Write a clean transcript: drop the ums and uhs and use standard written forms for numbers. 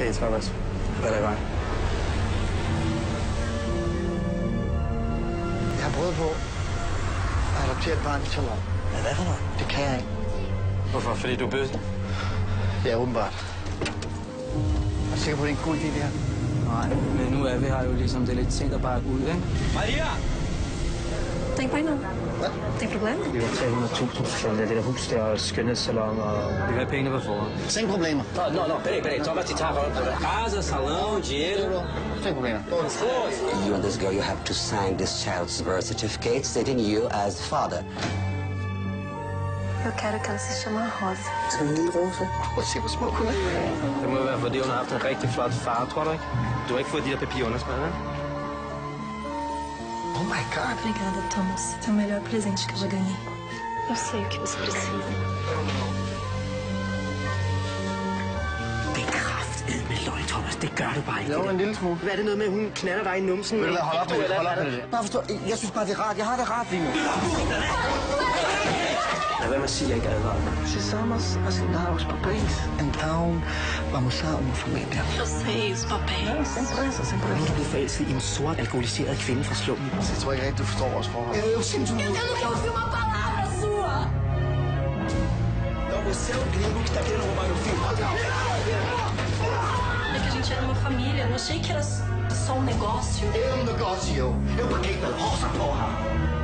Hey, Thomas. Bye, bye. Jeg har prøvet på at adoptere et barn i 12 år. Hvad for noget? Det kan jeg ikke. Hvorfor? Fordi du er bødt? Ja, åbenbart. Er du sikker på, det er en god idé, det her? Nej, men nu er vi her jo ligesom, det er lidt sent at bare gå ud, ikke? Maria! Tænk på hende. Hvad? Det er problemet. Vi har 300.000 det der hus der, og skønhedssalon, og... Vi vil have penge på forhånd. Sænk problemer. Nå, peraí. Thomas, de tager for casa, salon, dinero. Sænk problemer. You and this girl, you have to sign this child's birth certificate, stating you as father. Jeg kan ikke se så meget Rosa. Som en lille Rosa. Prøv at se, hvor små hun er. Det må være, fordi hun har haft en rigtig flot far, tror du ikke? Du har ikke fået de der papirer underskrevet, ikke? Oh my God. Obrigada, Thomas. Det er det melhor presente que eu já ganhei. Eu sei o que você precisa. Det er kraftedmeløgn, Thomas. Det gør du bare ikke. Det var en lille smule. Hvad er det noget med, at hun knatter dig i numsen? Hold op med det. Hold op med det. Bare forstå, jeg synes bare, det er rart. Jeg har det rart lige nu. Lad være med at sige, at jeg ikke advarer mig. Sesamos asignados papéis. Então, vamos a una familia. Jeg ses papéis. Simpelthen. Nu er du blevet forelsket i en sort, alkoholiseret kvinde fra slummen. Jeg tror ikke rigtig, du forstår vores forhold. Jeg er jo sindssygt. Jeg kan ikke filme en palabra sua. Não, você é o gringo que tá querendo roubar meu filho. É que a gente era uma família. Eu não achei que era só um negócio. Era um negócio. Eu paguei pela rosa, porra.